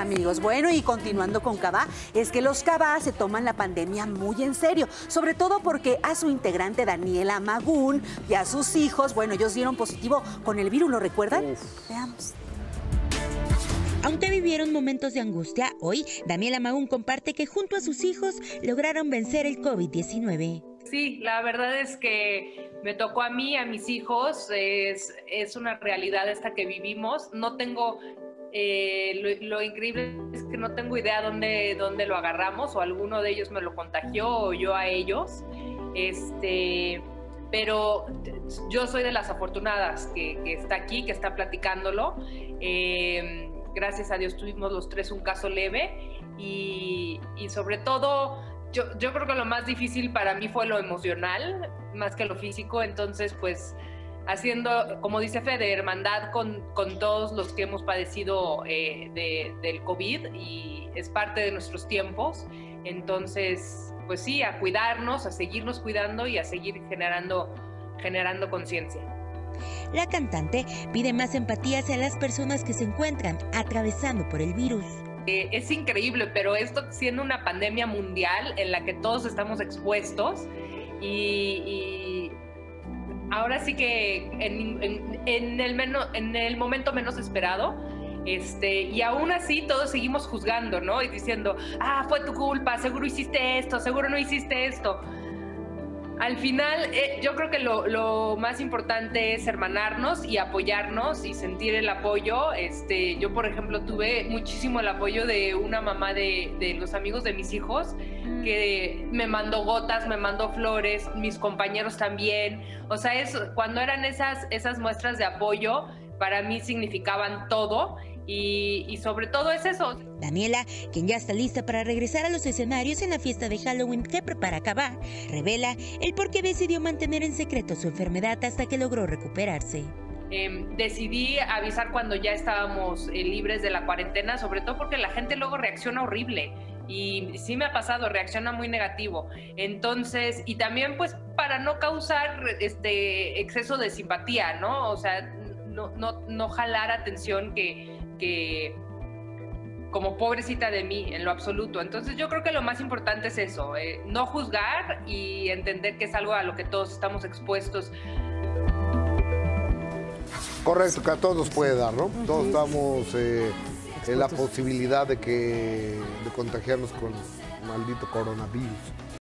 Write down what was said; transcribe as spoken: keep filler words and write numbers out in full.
amigos. Bueno, y continuando con Kabah, es que los Kabah se toman la pandemia muy en serio, sobre todo porque a su integrante Daniela Magún y a sus hijos, bueno, ellos dieron positivo con el virus, ¿lo recuerdan? Uf. Veamos. Aunque vivieron momentos de angustia, hoy Daniela Magún comparte que junto a sus hijos lograron vencer el COVID diecinueve. Sí, la verdad es que me tocó a mí, a mis hijos, es, es una realidad esta que vivimos. No tengo, eh, lo, lo increíble es que no tengo idea dónde, dónde lo agarramos, o alguno de ellos me lo contagió o yo a ellos. Este, pero yo soy de las afortunadas que, que está aquí, que está platicándolo. Eh, Gracias a Dios tuvimos los tres un caso leve y, y sobre todo yo, yo creo que lo más difícil para mí fue lo emocional más que lo físico, entonces pues haciendo, como dice Fede, hermandad con, con todos los que hemos padecido eh, de, del COVID, y es parte de nuestros tiempos, entonces pues sí, a cuidarnos, a seguirnos cuidando y a seguir generando, generando conciencia. La cantante pide más empatía hacia las personas que se encuentran atravesando por el virus. Eh, es increíble, pero esto siendo una pandemia mundial en la que todos estamos expuestos y, y ahora sí que en, en, en, el menos, en el momento menos esperado, este, y aún así todos seguimos juzgando, ¿no? Y diciendo, ah, fue tu culpa, seguro hiciste esto, seguro no hiciste esto. Al final, eh, yo creo que lo, lo más importante es hermanarnos y apoyarnos y sentir el apoyo. Este, yo, por ejemplo, tuve muchísimo el apoyo de una mamá de, de los amigos de mis hijos, que me mandó gotas, me mandó flores, mis compañeros también. O sea, es, cuando eran esas, esas muestras de apoyo, para mí significaban todo. Y, y sobre todo es eso. Daniela, quien ya está lista para regresar a los escenarios en la fiesta de Halloween que prepara Kabah, revela el por qué decidió mantener en secreto su enfermedad hasta que logró recuperarse. Eh, decidí avisar cuando ya estábamos eh, libres de la cuarentena, sobre todo porque la gente luego reacciona horrible. Y sí me ha pasado, reacciona muy negativo. Entonces, y también pues para no causar este exceso de simpatía, ¿no? O sea, no, no, no jalar atención que... que como pobrecita de mí en lo absoluto. Entonces yo creo que lo más importante es eso, eh, no juzgar y entender que es algo a lo que todos estamos expuestos. Correcto, que a todos nos puede dar, ¿no? Uh-huh. Todos estamos eh, en la posibilidad de, que, de contagiarnos con el maldito coronavirus.